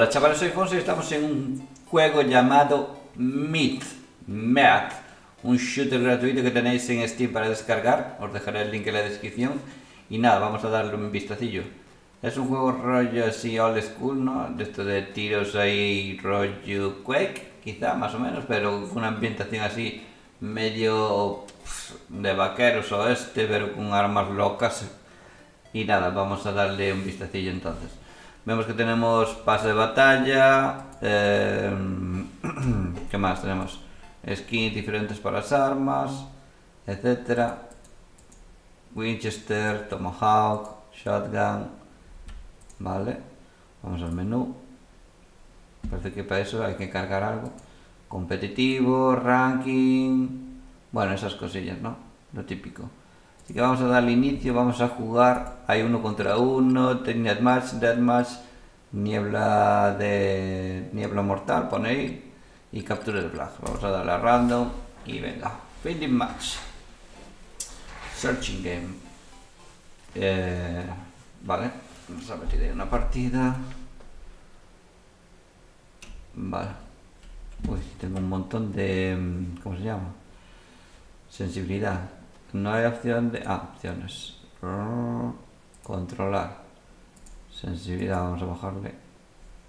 Hola chavales, soy Fonsi y estamos en un juego llamado Myth, un shooter gratuito que tenéis en Steam para descargar. Os dejaré el link en la descripción. Y nada, vamos a darle un vistacillo. Es un juego rollo así old school, ¿no? De esto de tiros ahí rollo Quake, quizá, más o menos, pero con una ambientación así medio de vaqueros oeste, pero con armas locas. Y nada, vamos a darle un vistacillo entonces. Vemos que tenemos pase de batalla, ¿qué más tenemos? Skins diferentes para las armas, etcétera. Winchester, Tomahawk, Shotgun, vale. Vamos al menú. Parece que para eso hay que cargar algo. Competitivo, ranking, bueno, esas cosillas, ¿no? Lo típico. Así que vamos a darle inicio, vamos a jugar. Hay 1 contra 1, Tenetmatch, Deathmatch, niebla mortal, pone ahí. Y captura de flag. Vamos a darle a random y venga. Finding match. Searching game. Vale, vamos a meter ahí una partida. Vale. Uy, tengo un montón de... ¿cómo se llama? Sensibilidad. No hay opción de... ah, opciones. Controlar. Sensibilidad, vamos a bajarle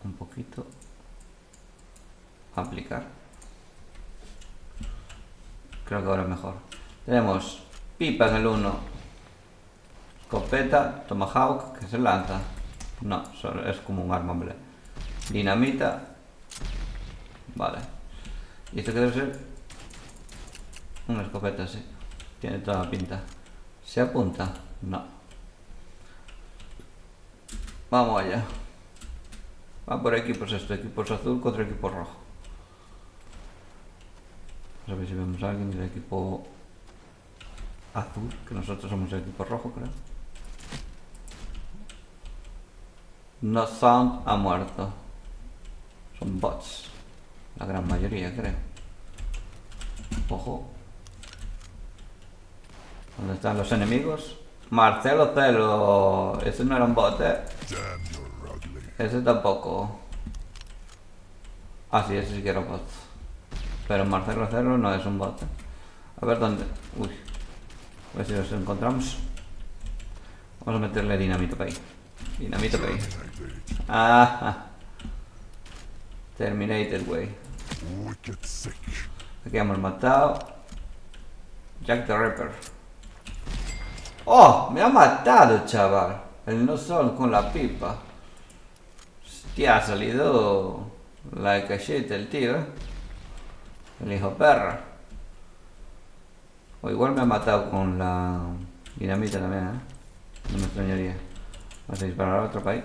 un poquito. Aplicar. Creo que ahora es mejor. Tenemos pipa en el 1. Escopeta, Tomahawk, que se lanza. No, es como un arma, hombre. Dinamita. Vale. Y esto que debe ser una escopeta, sí. Tiene toda la pinta. ¿Se apunta? No. Vamos allá. Va por equipos esto. Equipos azul contra equipo rojo. Vamos a ver si vemos a alguien del equipo azul. Que nosotros somos el equipo rojo, creo. No Sound ha muerto. Son bots. La gran mayoría, creo. Ojo. ¿Dónde están los enemigos? Marcelo Cero. Ese no era un bot, ¿eh? Ese tampoco. Ah, sí, ese sí que era un bot. Pero Marcelo Cero no es un bot. A ver dónde... uy. A ver si los encontramos. Vamos a meterle dinamito para ahí. Dinamito para ahí. Ajá. Terminated, güey. Aquí hemos matado. Jack the Rapper. ¡Oh! Me ha matado, chaval. El no sol con la pipa. Hostia, ha salido like a shit el tío, ¿eh? El hijo perra. O igual me ha matado con la dinamita también, ¿eh? No me extrañaría. Vamos a disparar a otro país.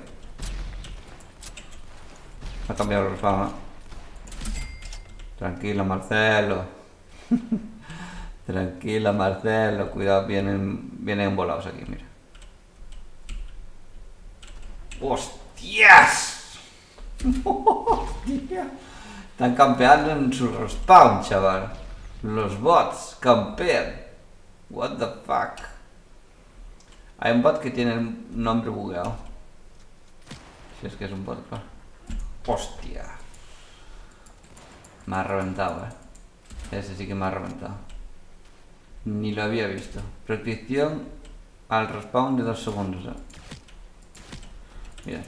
Ha cambiado la fama. Tranquilo, Marcelo. Tranquila, Marcelo, cuidado, vienen volados aquí, mira. ¡Hostias! ¡Hostia! Están campeando en su respawn, chaval. Los bots campean. What the fuck. Hay un bot que tiene el nombre bugueado. Si es que es un bot, claro. ¡Hostia! Me ha reventado, eh. Ese sí que me ha reventado. Ni lo había visto. Protección al respawn de 2 segundos. Mira.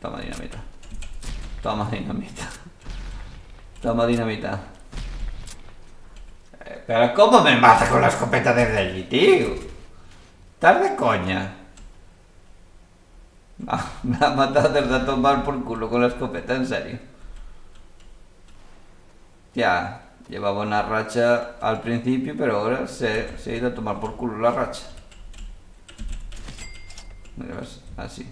Toma dinamita. Toma dinamita. Toma dinamita. Pero ¿cómo me mata con la escopeta desde allí, tío? Estás de coña. Ah, me ha matado desde a tomar por culo con la escopeta, en serio. Ya. Llevaba una racha al principio, pero ahora se ha ido a tomar por culo la racha. Mira, ves, así.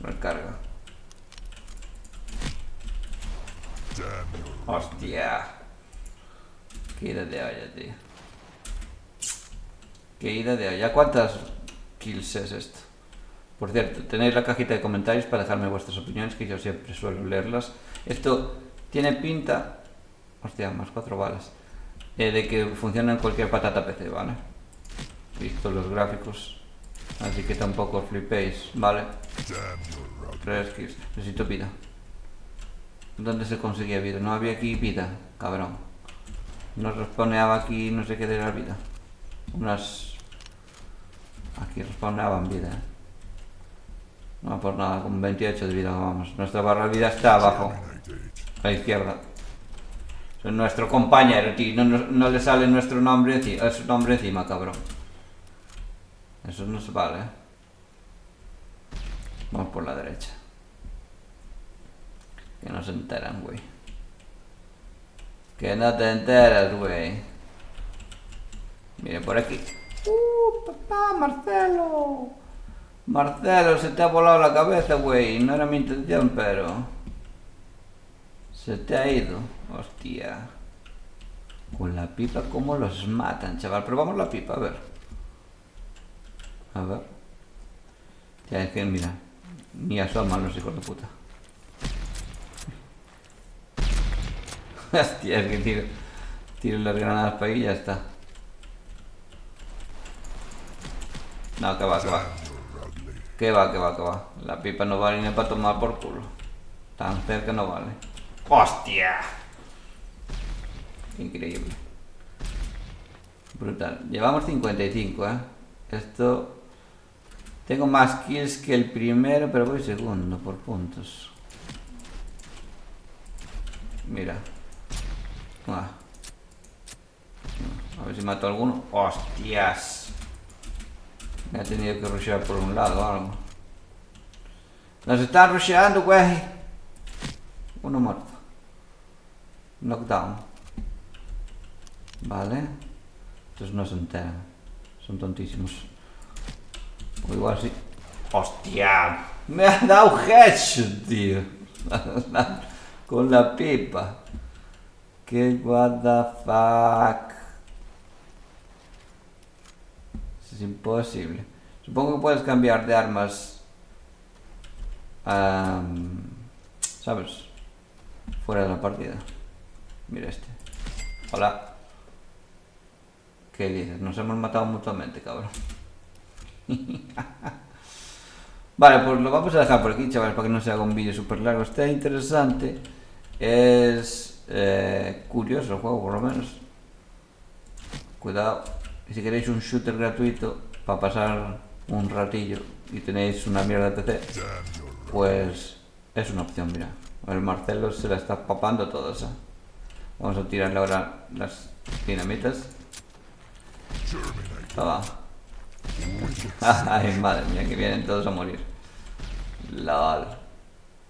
Recarga. Hostia. Qué ida de olla, tío. Qué ida de olla. ¿Cuántas kills es esto? Por cierto, tenéis la cajita de comentarios para dejarme vuestras opiniones, que yo siempre suelo leerlas. Esto tiene pinta... hostia, más 4 balas. De que funciona en cualquier patata PC, ¿vale? Visto los gráficos. Así que tampoco os flipéis, ¿vale? 3 kills. Necesito vida. ¿Dónde se conseguía vida? No había aquí vida, cabrón. Nos respawneaba aquí no sé qué de la vida. Unas... Aquí respawneaban vida, ¿eh? No, por nada, con 28 de vida, vamos. Nuestra barra de vida está abajo, a la izquierda. Es nuestro compañero, tío. No le sale nuestro nombre encima, su nombre encima, cabrón. Eso no se vale, ¿eh? Vamos por la derecha. Que no se enteran, güey. Que no te enteras, güey. Miren por aquí. Papá, Marcelo. Marcelo, se te ha volado la cabeza, güey. No era mi intención, pero... Se te ha ido. Hostia. Con la pipa, ¿cómo los matan, chaval? Probamos la pipa, a ver. A ver. Ya, es que, mira. Ni asoman los hijos de puta. Hostia, es que tiro las granadas para ahí y ya está. No, que va, que va. Que va, que va, que va. La pipa no vale ni para tomar por culo. Tan cerca no vale. ¡Hostia! Increíble. Brutal. Llevamos 55, ¿eh? Esto... Tengo más kills que el primero, pero voy segundo por puntos. Mira. Ah. A ver si mato a alguno. ¡Hostias! Me ha tenido que rushear por un lado o algo. ¡Nos están rusheando, güey! Uno muerto. Knockdown. Vale. Estos no se enteran. Son tontísimos. O igual sí. ¡Hostia! Me ha dado headshot, tío. Con la pipa. Que what the fuck. Es imposible. Supongo que puedes cambiar de armas, ¿sabes? Fuera de la partida. Mira este. Hola. ¿Qué dices? Nos hemos matado mutuamente, cabrón. Vale, pues lo vamos a dejar por aquí, chavales, para que no se haga un vídeo súper largo. Está interesante. Es curioso el juego, por lo menos. Cuidado. Si queréis un shooter gratuito para pasar un ratillo y tenéis una mierda de PC, pues es una opción, mira. El Marcelo se la está papando toda esa. Vamos a tirarle ahora las dinamitas. Toma. Ay, madre mía, que vienen todos a morir. LOL.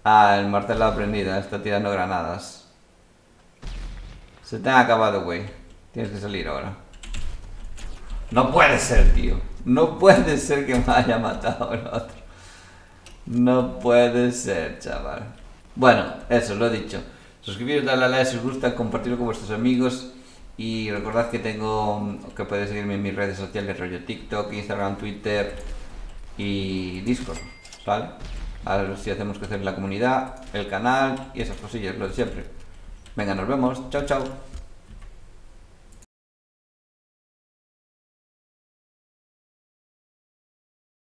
Ah, el Marcelo ha aprendido, está tirando granadas. Se te han acabado, güey. Tienes que salir ahora. No puede ser, tío. No puede ser que me haya matado el otro. No puede ser, chaval. Bueno, eso, lo he dicho. Suscribiros, darle a like si os gusta, compartirlo con vuestros amigos. Y recordad que que podéis seguirme en mis redes sociales, rollo TikTok, Instagram, Twitter y Discord, ¿vale? A ver si hacemos crecer la comunidad, el canal y esas cosillas, lo de siempre. Venga, nos vemos. Chao, chao.